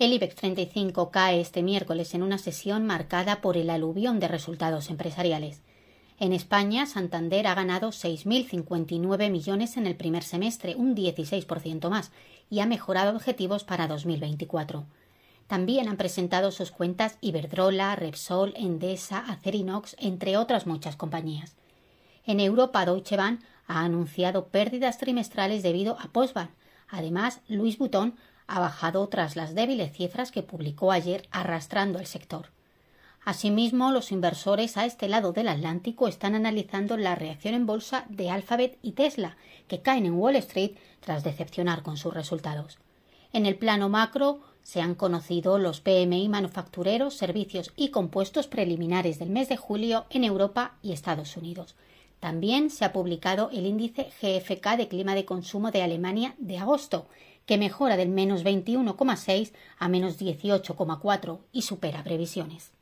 El IBEX 35 cae este miércoles en una sesión marcada por el aluvión de resultados empresariales. En España, Santander ha ganado 6.059 millones en el primer semestre, un 16% más, y ha mejorado objetivos para 2024. También han presentado sus cuentas Iberdrola, Repsol, Endesa, Acerinox, entre otras muchas compañías. En Europa, Deutsche Bank ha anunciado pérdidas trimestrales debido a Postbank. Además, Luis Butón ha bajado tras las débiles cifras que publicó ayer, arrastrando el sector. Asimismo, los inversores a este lado del Atlántico están analizando la reacción en bolsa de Alphabet y Tesla, que caen en Wall Street tras decepcionar con sus resultados. En el plano macro, se han conocido los PMI manufactureros, servicios y compuestos preliminares del mes de julio en Europa y Estados Unidos. También se ha publicado el índice GFK de clima de consumo de Alemania de agosto, que mejora del menos 21,6 a menos 18,4 y supera previsiones.